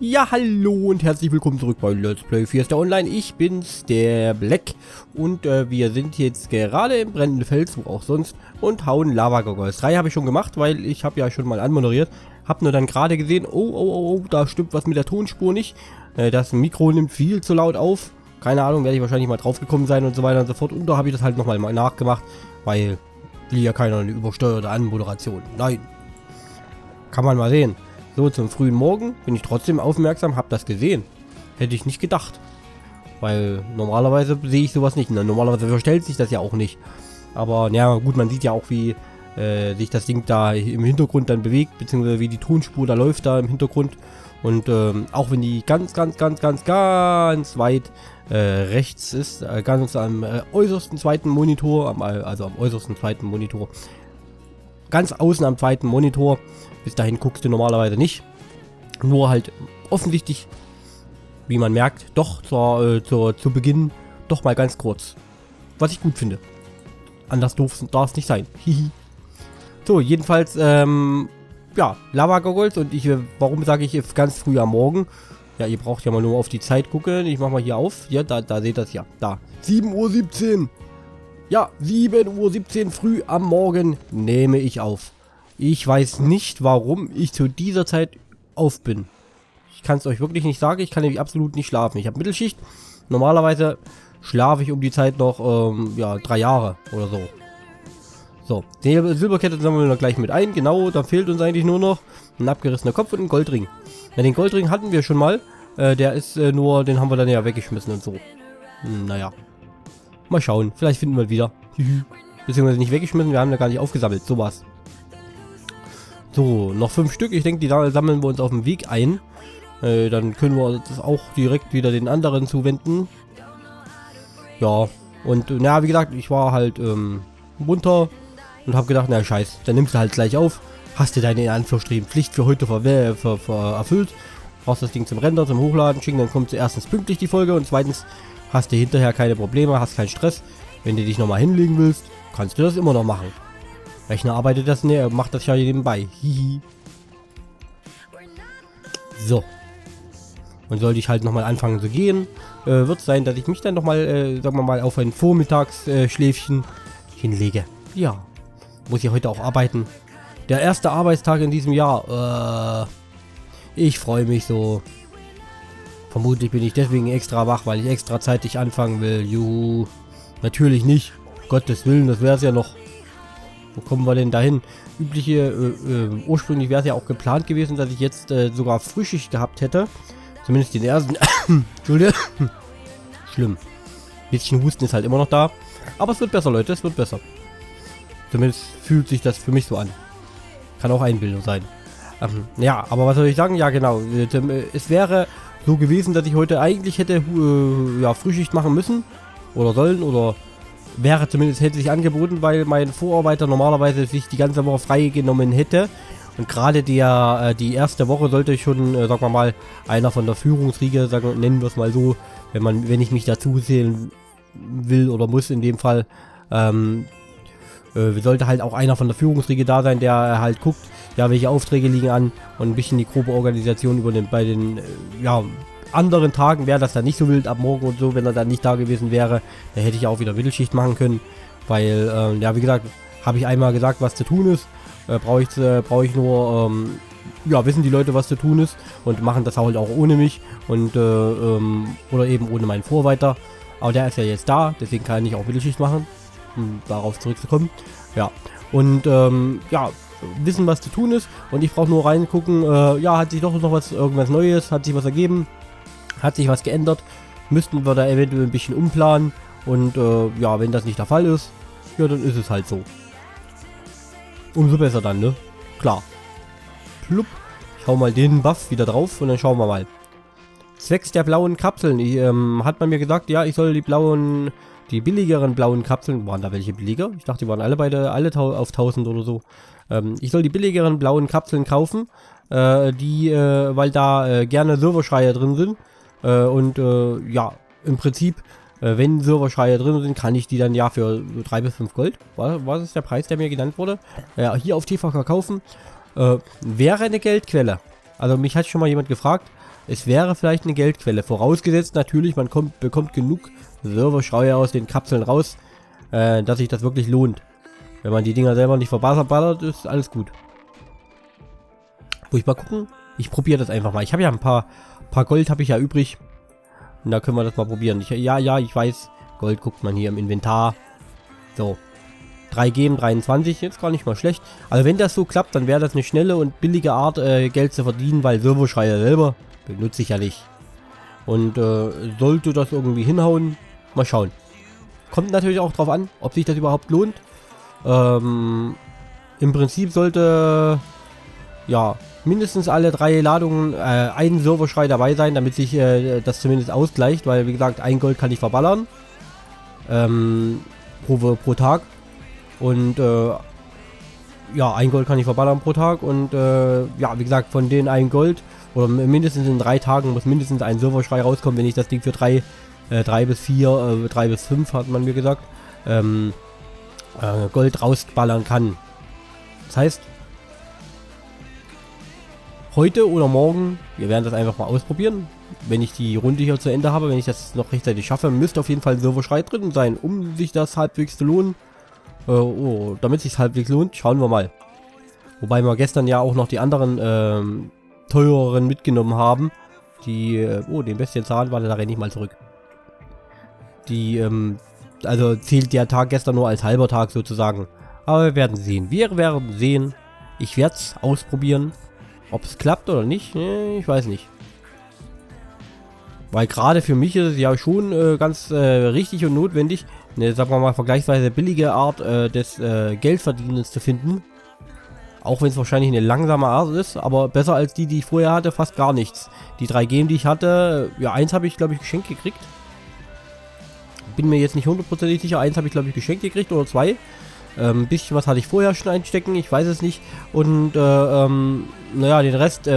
Ja, hallo und herzlich willkommen zurück bei Let's Play Fiesta Online. Ich bin's, der Black, und wir sind jetzt gerade im brennenden Fels, wo auch sonst, und hauen Lava Gorgos. 3 habe ich schon gemacht, weil ich habe ja schon mal anmoderiert, habe nur dann gerade gesehen, oh, da stimmt was mit der Tonspur nicht. Das Mikro nimmt viel zu laut auf. Keine Ahnung, werde ich wahrscheinlich mal drauf gekommen sein und so weiter und so fort. Und da habe ich das halt nochmal nachgemacht, weil will ja keiner eine übersteuerte Anmoderation. Nein, kann man mal sehen. So, zum frühen Morgen bin ich trotzdem aufmerksam, habe das gesehen. Hätte ich nicht gedacht. Weil normalerweise sehe ich sowas nicht. Normalerweise verstellt sich das ja auch nicht. Aber ja gut, man sieht ja auch, wie sich das Ding da im Hintergrund dann bewegt, beziehungsweise wie die Tonspur da läuft da im Hintergrund. Und auch wenn die ganz weit rechts ist, ganz am äußersten zweiten Monitor, ganz außen am zweiten Monitor. Bis dahin guckst du normalerweise nicht. Nur halt offensichtlich, wie man merkt, doch zu Beginn doch mal ganz kurz. Was ich gut finde. Anders darf es nicht sein. Hihi. So, jedenfalls, ja, Lava Gorgos, und ich, warum sage ich jetzt ganz früh am Morgen? Ja, ihr braucht ja mal nur auf die Zeit gucken. Ich mache mal hier auf. Ja, da seht ihr das ja. Da. 7:17 Uhr. Ja, 7:17 Uhr früh am Morgen nehme ich auf. Ich weiß nicht, warum ich zu dieser Zeit auf bin. Ich kann es euch wirklich nicht sagen. Ich kann nämlich absolut nicht schlafen. Ich habe Mittelschicht. Normalerweise schlafe ich um die Zeit noch, ja, 3 Jahre oder so. So, die Silberkette sammeln wir gleich mit ein. Genau, da fehlt uns eigentlich nur noch ein abgerissener Kopf und ein Goldring. Na, den Goldring hatten wir schon mal. Der ist nur, den haben wir dann ja weggeschmissen und so. Naja. Mal schauen, vielleicht finden wir ihn wieder. Beziehungsweise nicht weggeschmissen, wir haben da gar nicht aufgesammelt. So war's. So, noch 5 Stück. Ich denke, die sammeln wir uns auf dem Weg ein. Dann können wir das auch direkt wieder den anderen zuwenden. Ja, und naja, wie gesagt, ich war halt munter und habe gedacht, na scheiß, dann nimmst du halt gleich auf. Hast du deine in Anführungsstrichen Pflicht für heute erfüllt. Brauchst das Ding zum Render, zum Hochladen schicken, dann kommt erstens pünktlich die Folge und zweitens hast du hinterher keine Probleme, hast keinen Stress. Wenn du dich nochmal hinlegen willst, kannst du das immer noch machen. Rechner arbeitet das, ne, macht das ja nebenbei. Hihi. So. Und sollte ich halt nochmal anfangen zu gehen, wird es sein, dass ich mich dann nochmal, sagen wir mal, auf ein Vormittagsschläfchen hinlege. Ja. Muss ich heute auch arbeiten. Der erste Arbeitstag in diesem Jahr. Ich freue mich so. Vermutlich bin ich deswegen extra wach, weil ich extra zeitig anfangen will. Juhu. Natürlich nicht. Gottes Willen, das wäre es ja noch. Wo kommen wir denn dahin? Ursprünglich wäre es ja auch geplant gewesen, dass ich jetzt sogar Frühschicht gehabt hätte. Zumindest den ersten. Entschuldigung. Schlimm. Ein bisschen Husten ist halt immer noch da. Aber es wird besser, Leute. Es wird besser. Zumindest fühlt sich das für mich so an. Kann auch Einbildung sein. Ja, aber was soll ich sagen? Ja, genau. Es wäre so gewesen, dass ich heute eigentlich hätte ja, Frühschicht machen müssen oder sollen, oder wäre zumindest, hätte sich angeboten, weil mein Vorarbeiter normalerweise sich die ganze Woche freigenommen hätte, und gerade die erste Woche sollte schon, sagen wir mal, einer von der Führungsriege, sagen, nennen wir es mal so, wenn ich mich dazu zählen will oder muss in dem Fall, sollte halt auch einer von der Führungsriege da sein, der halt guckt, ja, welche Aufträge liegen an, und ein bisschen die grobe Organisation übernimmt. Bei den ja, anderen Tagen wäre das dann nicht so wild, ab morgen und so, wenn er dann nicht da gewesen wäre, dann hätte ich auch wieder Mittelschicht machen können, weil, ja, wie gesagt, habe ich einmal gesagt, was zu tun ist, brauche ich nur, ja, wissen die Leute, was zu tun ist, und machen das halt auch ohne mich, und, oder eben ohne meinen Vorarbeiter, aber der ist ja jetzt da, deswegen kann ich auch Mittelschicht machen, um darauf zurückzukommen, ja, und, ja, wissen, was zu tun ist, und ich brauche nur reingucken, ja, hat sich doch noch was, irgendwas Neues, hat sich was ergeben, hat sich was geändert, müssten wir da eventuell ein bisschen umplanen, und ja, wenn das nicht der Fall ist, ja, dann ist es halt so. Umso besser dann, ne? Klar. Plupp. Ich hau mal den Buff wieder drauf und dann schauen wir mal. Zwecks der blauen Kapseln. Hat man mir gesagt, ja, ich soll die billigeren blauen Kapseln, waren da welche billiger? Ich dachte, die waren alle auf 1000 oder so. Ich soll die billigeren blauen Kapseln kaufen, weil da gerne Serverschreie drin sind. Und ja, im Prinzip, wenn Serverschreie drin sind, kann ich die dann ja für 3 bis 5 Gold, was ist der Preis, der mir genannt wurde, ja, hier auf TVK kaufen, wäre eine Geldquelle. Also mich hat schon mal jemand gefragt, Es wäre vielleicht eine Geldquelle, vorausgesetzt natürlich, man bekommt genug Serverschreie aus den Kapseln raus, dass sich das wirklich lohnt. Wenn man die Dinger selber nicht verballert, ist alles gut. Muss ich mal gucken? Ich probiere das einfach mal. Ich habe ja ein paar Gold habe ich ja übrig. Und da können wir das mal probieren. Ja, ich weiß. Gold guckt man hier im Inventar. So. 3 geben, 23. Jetzt gar nicht mal schlecht. Also wenn das so klappt, dann wäre das eine schnelle und billige Art, Geld zu verdienen, weil Serverschreier selber benutze ich ja nicht. Und sollte das irgendwie hinhauen, mal schauen. Kommt natürlich auch drauf an, ob sich das überhaupt lohnt. Im Prinzip sollte ja mindestens alle 3 Ladungen ein Serverschrei dabei sein, damit sich das zumindest ausgleicht, weil wie gesagt, ein Gold kann ich verballern pro Tag und ja, ein Gold kann ich verballern pro Tag und ja, wie gesagt, von den ein Gold oder mindestens in 3 Tagen muss mindestens ein Serverschrei rauskommen, wenn ich das Ding für 3 bis 5 hat man mir gesagt, Gold rausballern kann. Das heißt, heute oder morgen, wir werden das einfach mal ausprobieren, wenn ich die Runde hier zu Ende habe, wenn ich das noch rechtzeitig schaffe, müsste auf jeden Fall ein Serverschrei drin sein, um sich das halbwegs zu lohnen. Damit sich halbwegs lohnt, schauen wir mal. Wobei wir gestern ja auch noch die anderen teureren mitgenommen haben. Die, den Bestienzahn war da renne ich mal zurück. Die, also zählt der Tag gestern nur als halber Tag sozusagen. Aber wir werden sehen. Ich werde es ausprobieren. Ob es klappt oder nicht, ich weiß nicht. Weil gerade für mich ist es ja schon ganz richtig und notwendig, eine, sagen wir mal, vergleichsweise billige Art des Geldverdienens zu finden. Auch wenn es wahrscheinlich eine langsame Art ist, aber besser als die ich vorher hatte, fast gar nichts. Die 3 Game, die ich hatte, ja, 1 habe ich, glaube ich, geschenkt gekriegt. Bin mir jetzt nicht hundertprozentig sicher, 1 habe ich, glaube ich, geschenkt gekriegt oder 2. Ein bisschen was hatte ich vorher schon einstecken, ich weiß es nicht. Und naja, den Rest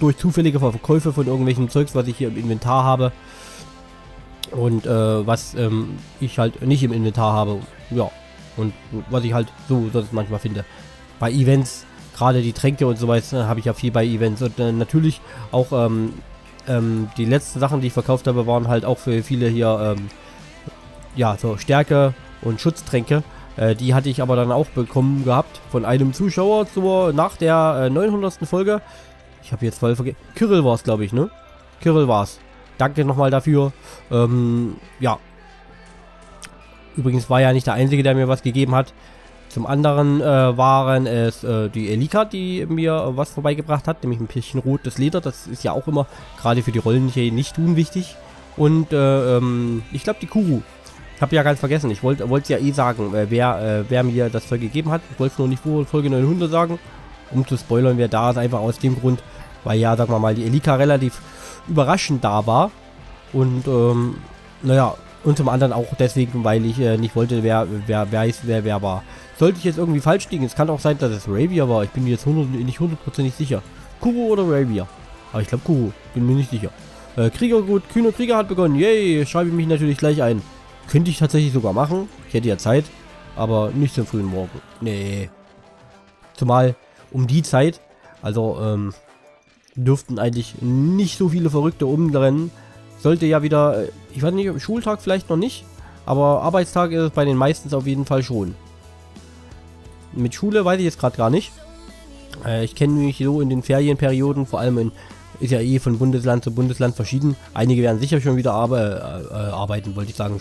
durch zufällige Verkäufe von irgendwelchen Zeugs, was ich hier im Inventar habe. Und was ich halt nicht im Inventar habe. Ja, und was ich halt so sonst manchmal finde. Bei Events, gerade die Tränke und so was, habe ich ja viel bei Events. Und natürlich auch die letzten Sachen, die ich verkauft habe, waren halt auch für viele hier ja, so Stärke und Schutztränke. Die hatte ich aber dann auch bekommen gehabt von einem Zuschauer nach der 900. Folge. Ich habe jetzt voll vergessen. Kirill war es, glaube ich, ne? Kirill war es. Danke nochmal dafür. Ja. Übrigens war ja nicht der Einzige, der mir was gegeben hat. Zum anderen waren es die Elika, die mir was vorbeigebracht hat. Nämlich ein bisschen rotes Leder. Das ist ja auch immer, gerade für die Rollen hier, nicht unwichtig. Und ich glaube die Kuru. Ich habe ja ganz vergessen, ich wollte es ja eh sagen, wer mir das Zeug gegeben hat. Ich wollte es nur nicht vor Folge 900 sagen, um zu spoilern, wer da ist, einfach aus dem Grund, weil ja, sagen wir mal, die Elika relativ überraschend da war. Und naja, und zum anderen auch deswegen, weil ich nicht wollte, wer war. Sollte ich jetzt irgendwie falsch liegen, es kann auch sein, dass es Rabia war, ich bin mir jetzt nicht hundertprozentig sicher. Kuru oder Rabia? Aber ich glaube Kuru, bin mir nicht sicher. Krieger gut, Kühner Krieger hat begonnen, yay, schreibe ich mich natürlich gleich ein. Könnte ich tatsächlich sogar machen. Ich hätte ja Zeit. Aber nicht zum frühen Morgen. Nee. Zumal um die Zeit. Also dürften eigentlich nicht so viele Verrückte umrennen. Sollte ja wieder... Ich weiß nicht, Schultag vielleicht noch nicht. Aber Arbeitstag ist es bei den meisten auf jeden Fall schon. Mit Schule weiß ich jetzt gerade gar nicht. Ich kenne mich so in den Ferienperioden. Vor allem in... Ist ja eh von Bundesland zu Bundesland verschieden. Einige werden sicher schon wieder arbeiten, wollte ich sagen.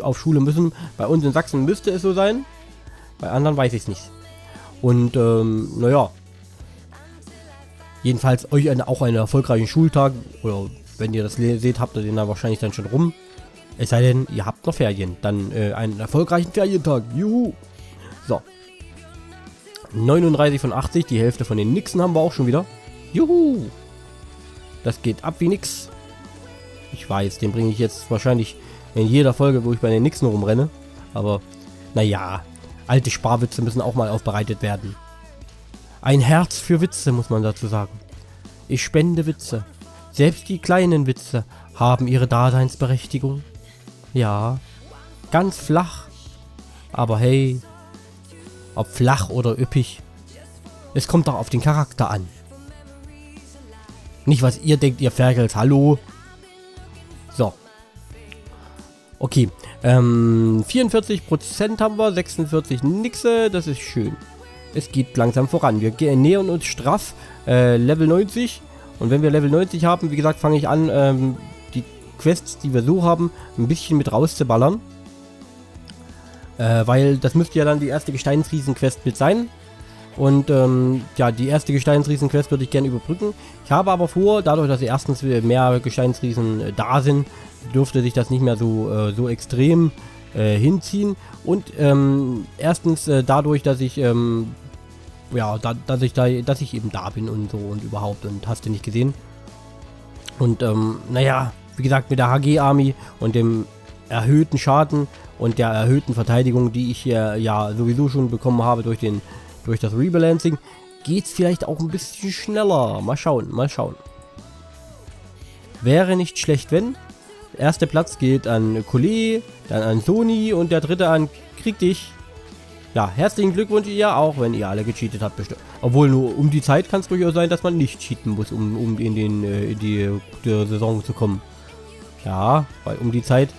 Auf Schule müssen. Bei uns in Sachsen müsste es so sein. Bei anderen weiß ich es nicht. Und naja. Jedenfalls euch auch einen erfolgreichen Schultag. Oder wenn ihr das seht, habt ihr den dann wahrscheinlich dann schon rum. Es sei denn, ihr habt noch Ferien. Dann einen erfolgreichen Ferientag. Juhu. So. 39 von 80. Die Hälfte von den Nixen haben wir auch schon wieder. Juhu. Das geht ab wie nix. Ich weiß, den bringe ich jetzt wahrscheinlich in jeder Folge, wo ich bei den Nixen rumrenne. Aber, naja, alte Sparwitze müssen auch mal aufbereitet werden. Ein Herz für Witze, muss man dazu sagen. Ich spende Witze. Selbst die kleinen Witze haben ihre Daseinsberechtigung. Ja, ganz flach. Aber hey, ob flach oder üppig, es kommt doch auf den Charakter an. Nicht, was ihr denkt, ihr Ferkels. Hallo. So. Okay. 44% haben wir. 46 Nixe. Das ist schön. Es geht langsam voran. Wir nähern uns straff. Level 90. Und wenn wir Level 90 haben, wie gesagt, fange ich an, die Quests, die wir so haben, ein bisschen mit rauszuballern. Weil das müsste ja dann die erste Gesteinsriesen-Quest mit sein. Und ja, die erste Gesteinsriesen-Quest würde ich gerne überbrücken. Ich habe aber vor, dadurch, dass erstens mehr Gesteinsriesen da sind, dürfte sich das nicht mehr so, so extrem hinziehen. Und erstens dadurch, dass ich... ja, dass ich eben da bin und so und überhaupt und hast du nicht gesehen. Und naja, wie gesagt, mit der HG-Army und dem erhöhten Schaden und der erhöhten Verteidigung, die ich ja sowieso schon bekommen habe durch das Rebalancing, geht es vielleicht auch ein bisschen schneller. Mal schauen, mal schauen. Wäre nicht schlecht, wenn. Der erste Platz geht an Kolee, dann an Sony und der dritte an Krieg Dich. Ja, herzlichen Glückwunsch ihr, auch wenn ihr alle gecheatet habt bestimmt. Obwohl, nur um die Zeit kann es durchaus sein, dass man nicht cheaten muss, um in die Saison zu kommen. Ja, weil um die Zeit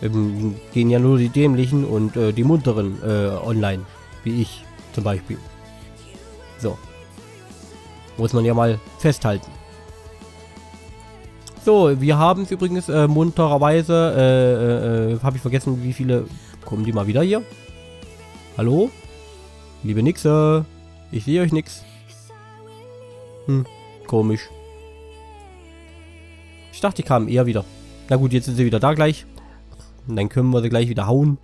gehen ja nur die Dämlichen und die Munteren online, wie ich zum Beispiel. So. Muss man ja mal festhalten. So, wir haben es übrigens muntererweise, habe ich vergessen, wie viele, kommen die mal wieder hier? Hallo? Liebe Nixe, ich sehe euch nix. Hm, komisch. Ich dachte, die kamen eher wieder. Na gut, jetzt sind sie wieder da gleich. Und dann können wir sie gleich wieder hauen.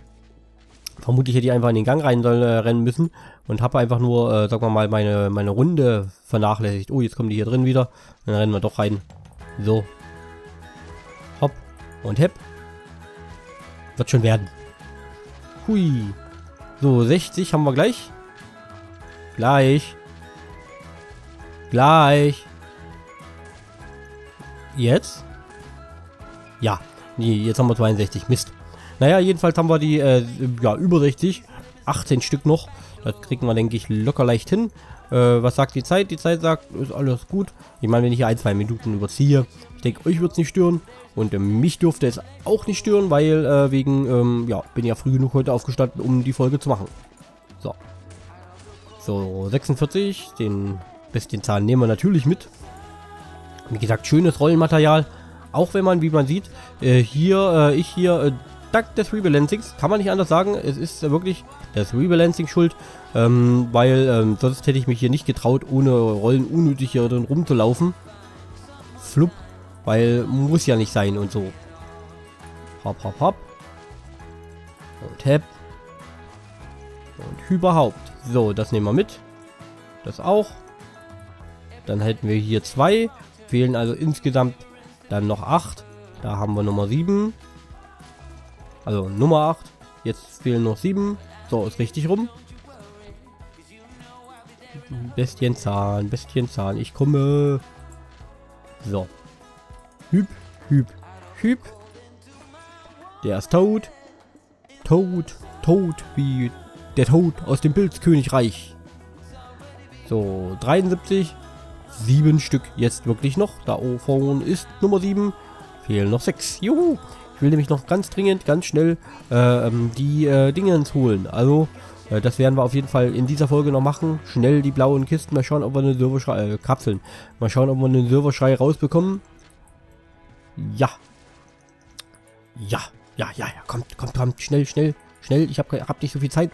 Vermutlich hätte ich einfach in den Gang rennen müssen. Und habe einfach nur, sagen wir mal, meine Runde vernachlässigt. Oh, jetzt kommen die hier drin wieder. Dann rennen wir doch rein. So. Hopp und hepp. Wird schon werden. Hui. So, 60 haben wir gleich. Gleich. Gleich. Jetzt? Ja. Nee, jetzt haben wir 62. Mist. Naja, jedenfalls haben wir die ja, über 60. 18 Stück noch. Das kriegen wir, denke ich, locker leicht hin. Was sagt die Zeit? Die Zeit sagt, ist alles gut. Ich meine, wenn ich hier ein, zwei Minuten überziehe, ich denke, euch wird es nicht stören. Und mich dürfte es auch nicht stören, weil wegen, ja, bin ja früh genug heute aufgestanden, um die Folge zu machen. So. So, 46, den besten Zahn nehmen wir natürlich mit. Wie gesagt, schönes Rollenmaterial. Auch wenn man, wie man sieht, dank des Rebalancings, kann man nicht anders sagen, es ist wirklich das Rebalancing schuld, weil sonst hätte ich mich hier nicht getraut, ohne Rollen unnötig hier drin rumzulaufen. Flupp. Weil muss ja nicht sein und so. Hopp, hopp, hopp. Und hepp. Und überhaupt. So, das nehmen wir mit. Das auch. Dann hätten wir hier 2. Fehlen also insgesamt dann noch 8. Da haben wir Nummer 7. Also Nummer 8. Jetzt fehlen noch 7. So, ist richtig rum. Bestienzahn, Bestienzahn. Ich komme. So. Hüb, hüb, hüb. Der ist tot. Tot, tot, wie der Tod aus dem Pilzkönigreich. So, 73. 7 Stück jetzt wirklich noch. Da vorne ist Nummer 7. Fehlen noch 6. Juhu. Ich will nämlich noch ganz dringend, ganz schnell die Dingens holen. Also, das werden wir auf jeden Fall in dieser Folge noch machen. Schnell die blauen Kisten. Mal schauen, ob wir eine Serverschrei... Kapseln. Mal schauen, ob wir einen Serverschrei rausbekommen. Ja. Ja, ja, ja, ja. Kommt, kommt, kommt. Schnell, schnell, schnell. Ich hab nicht so viel Zeit.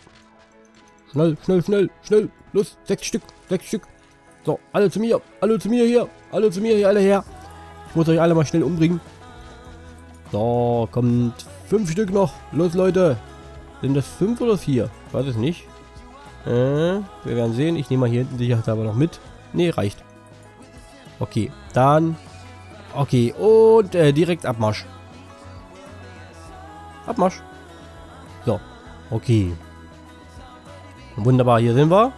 Schnell, schnell, schnell, schnell. Los, 6 Stück. So, alle zu mir. Alle zu mir hier. Alle zu mir hier, alle her. Ich muss euch alle mal schnell umbringen. So, kommt 5 Stück noch. Los, Leute. Sind das 5 oder 4? Ich weiß es nicht. Wir werden sehen. Ich nehme mal hier hinten sicherheitshalber noch mit. Nee, reicht. Okay, dann... Okay, und direkt Abmarsch. Abmarsch. So, okay. Wunderbar, hier sind wir.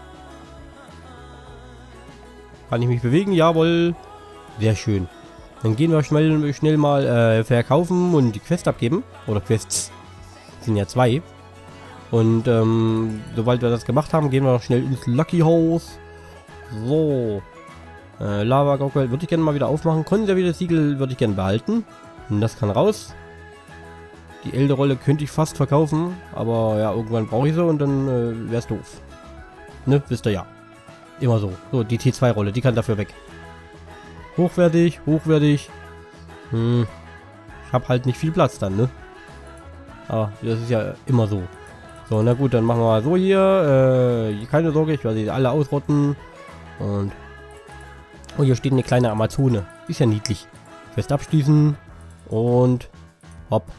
Kann ich mich bewegen? Jawohl. Sehr schön. Dann gehen wir schnell mal verkaufen und die Quest abgeben. Oder Quests. Sind ja 2. Und sobald wir das gemacht haben, gehen wir noch schnell ins Lucky House. So. Lava Gorgos würde ich gerne mal wieder aufmachen. Konserviertes Siegel würde ich gerne behalten. Und das kann raus. Die Elderolle könnte ich fast verkaufen, aber ja, irgendwann brauche ich sie und dann wäre es doof. Ne, wisst ihr ja. Immer so. So, die T2-Rolle, die kann dafür weg. Hochwertig, hochwertig. Hm. Ich habe halt nicht viel Platz dann, ne? Aber das ist ja immer so. So, na gut, dann machen wir mal so hier. Keine Sorge, ich werde sie alle ausrotten. Und... oh, hier steht eine kleine Amazone. Ist ja niedlich. Quest abschließen. Und... hopp.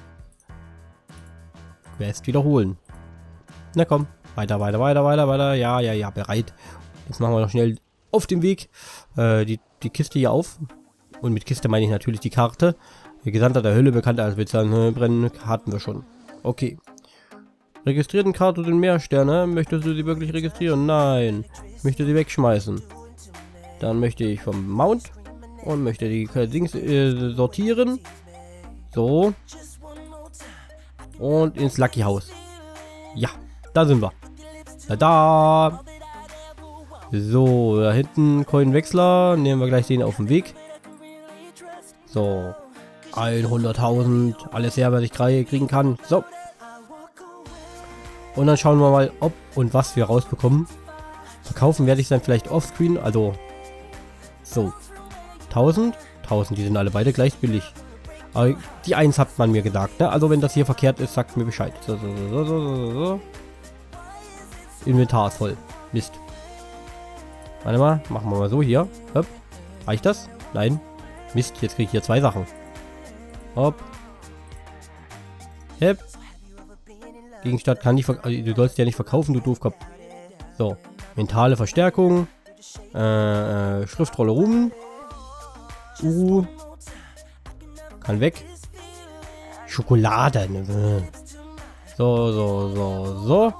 Quest wiederholen. Na komm. Weiter, weiter, weiter, weiter, weiter. Ja, ja, ja, bereit. Jetzt machen wir noch schnell auf dem Weg die Kiste hier auf. Und mit Kiste meine ich natürlich die Karte. Der Gesandter der Hölle, bekannt als Brennen, hatten wir schon. Okay. Registrierten Karte und Meersterne. Möchtest du sie wirklich registrieren? Nein. Möchte sie wegschmeißen. Dann möchte ich vom Mount und möchte die Dings sortieren. So. Und ins Lucky House. Ja, da sind wir. Tada! So, da hinten Coinwechsler. Nehmen wir gleich den auf den Weg. So. 100.000. Alles her, was ich kriegen kann. So. Und dann schauen wir mal, ob und was wir rausbekommen. Verkaufen werde ich dann vielleicht offscreen. Also. So. 1000. 1000. Die sind alle beide gleich billig. Aber die 1 hat man mir gesagt. Ne? Also, wenn das hier verkehrt ist, sagt mir Bescheid. So. Inventar ist voll. Mist. Warte mal, machen wir mal so hier. Hopp. Reicht das? Nein. Mist, jetzt kriege ich hier 2 Sachen. Hopp. Hep. Gegenstand kann nicht verkaufen. Du sollst ja nicht verkaufen, du Doofkopf. So. Mentale Verstärkung. Schriftrolle Ruhm. Kann weg. Schokolade. So.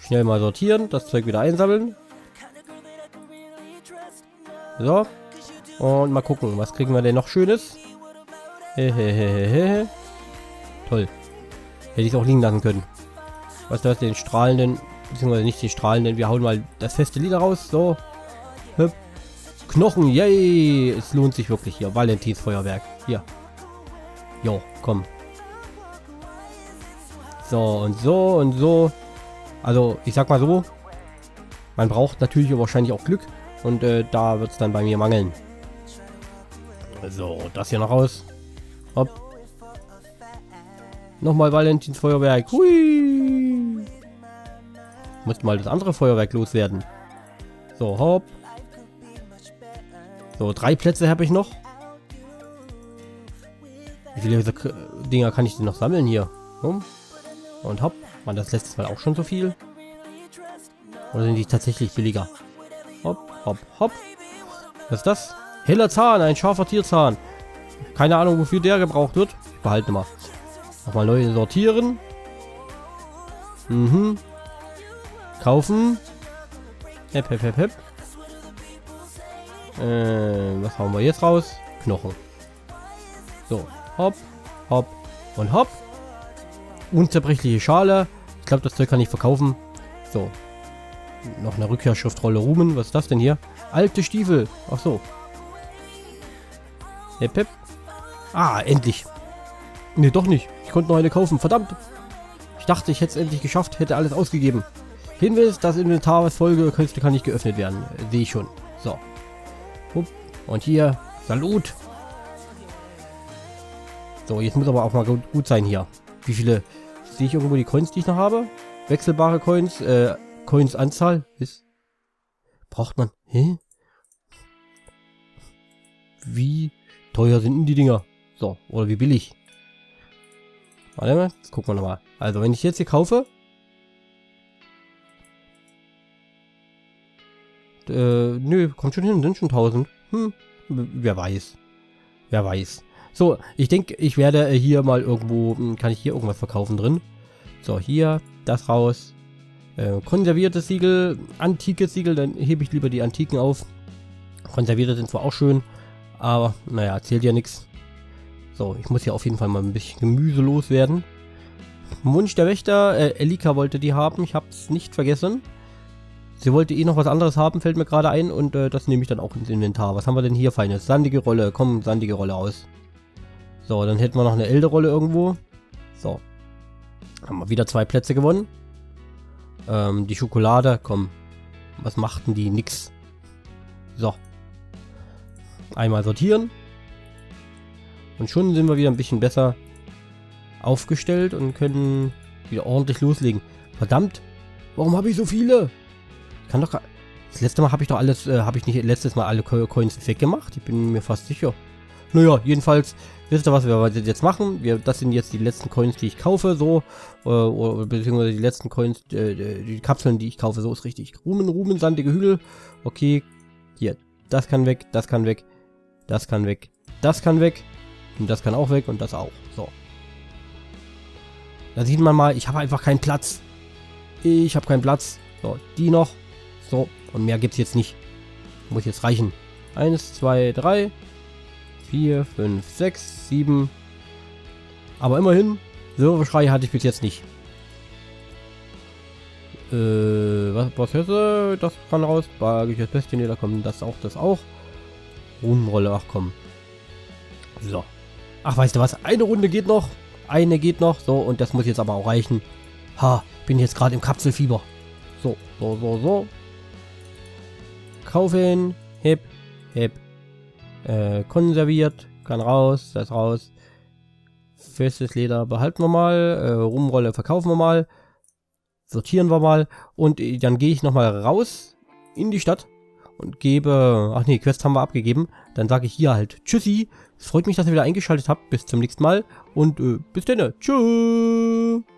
Schnell mal sortieren. Das Zeug wieder einsammeln. So. Und mal gucken, was kriegen wir denn noch Schönes? Hehehehe. Toll. Hätte ich es auch liegen lassen können. Was das den strahlenden, beziehungsweise nicht den strahlenden, wir hauen mal das feste Lied raus. So. Hüpp. Knochen, yay. Es lohnt sich wirklich hier. Valentinsfeuerwerk. Hier. Jo, komm. So und so und so. Also, ich sag mal so. Man braucht natürlich wahrscheinlich auch Glück. Und da wird es dann bei mir mangeln. So, das hier noch raus. Hopp. Nochmal Valentins Feuerwerk. Hui. Muss mal das andere Feuerwerk loswerden. So, hopp. So, 3 Plätze habe ich noch. Wie viele Dinger kann ich denn noch sammeln hier? Und hopp. War das letztes Mal auch schon so viel? Oder sind die tatsächlich billiger? Hopp, hopp, hopp. Was ist das? Heller Zahn, ein scharfer Tierzahn. Keine Ahnung, wofür der gebraucht wird. Ich behalte mal. Nochmal neu sortieren. Mhm. Kaufen. Hep, hep, hep, hep. Was haben wir jetzt raus? Knochen. So. Hopp, hopp und hopp. Unzerbrechliche Schale. Ich glaube, das Zeug kann ich verkaufen. So. Noch eine Rückkehrschriftrolle Rumen. Was ist das denn hier? Alte Stiefel. Ach so. Hep, hep. Ah, endlich. Ne, doch nicht. Ich konnte noch eine kaufen. Verdammt. Ich dachte, ich hätte es endlich geschafft. Hätte alles ausgegeben. Hinweis, das Inventar, was Folgekünste kann nicht geöffnet werden. Sehe ich schon. So. Und hier. Salut. So, jetzt muss aber auch mal gut sein hier. Wie viele? Sehe ich irgendwo die Coins, die ich noch habe? Wechselbare Coins. Coins Anzahl. Ist. Braucht man. Hä? Wie... teuer sind die Dinger. So, oder wie billig. Warte mal, jetzt gucken wir nochmal. Also, wenn ich jetzt hier kaufe. Nö, kommt schon hin, sind schon 1000. Hm, wer weiß. Wer weiß. So, ich denke, ich werde hier mal irgendwo, kann ich hier irgendwas verkaufen drin. So, hier, das raus. Konserviertes Siegel, antikes Siegel, dann hebe ich lieber die Antiken auf. Konservierte sind zwar auch schön. Aber, naja, zählt ja nichts. So, ich muss hier auf jeden Fall mal ein bisschen Gemüse loswerden. Wunsch der Wächter, Elika wollte die haben. Ich hab's nicht vergessen. Sie wollte eh noch was anderes haben, fällt mir gerade ein, und das nehme ich dann auch ins Inventar. Was haben wir denn hier Feines? Sandige Rolle, komm, sandige Rolle aus. So, dann hätten wir noch eine Elderolle irgendwo. So, haben wir wieder 2 Plätze gewonnen. Die Schokolade, komm, was machten die? Nix. So, einmal sortieren. Und schon sind wir wieder ein bisschen besser aufgestellt und können wieder ordentlich loslegen. Verdammt, warum habe ich so viele? Kann doch. Das letzte Mal habe ich doch alles, habe ich nicht letztes Mal alle Coins weggemacht? Ich bin mir fast sicher. Naja, jedenfalls, wisst ihr, was wir jetzt machen? Das sind jetzt die letzten Coins, die ich kaufe, so, beziehungsweise die letzten Coins, die Kapseln, die ich kaufe, so ist richtig. Rumen, sandige Hügel. Okay, hier, das kann weg, das kann weg, das kann weg, das kann weg. Und das kann auch weg und das auch. So. Da sieht man mal, ich habe einfach keinen Platz. Ich habe keinen Platz. So, die noch. So, und mehr gibt es jetzt nicht. Muss jetzt reichen. 1, 2, 3, 4, 5, 6, 7. Aber immerhin, Serverschrei hatte ich bis jetzt nicht. Was hörst du? Das kann raus. Bage ich das Beste. Ne, da kommt das auch, das auch. Ruhmrolle, ach komm. So. Ach, weißt du was? Eine Runde geht noch. Eine geht noch. So, und das muss jetzt aber auch reichen. Ha, bin jetzt gerade im Kapselfieber. So. Kaufen. Hip. Konserviert. Kann raus. Das raus. Festes Leder behalten wir mal. Rumrolle verkaufen wir mal. Sortieren wir mal. Und dann gehe ich nochmal raus in die Stadt. Und gebe... Ach nee, Quest haben wir abgegeben. Dann sage ich hier halt Tschüssi. Es freut mich, dass ihr wieder eingeschaltet habt. Bis zum nächsten Mal. Und bis dann. Tschüss.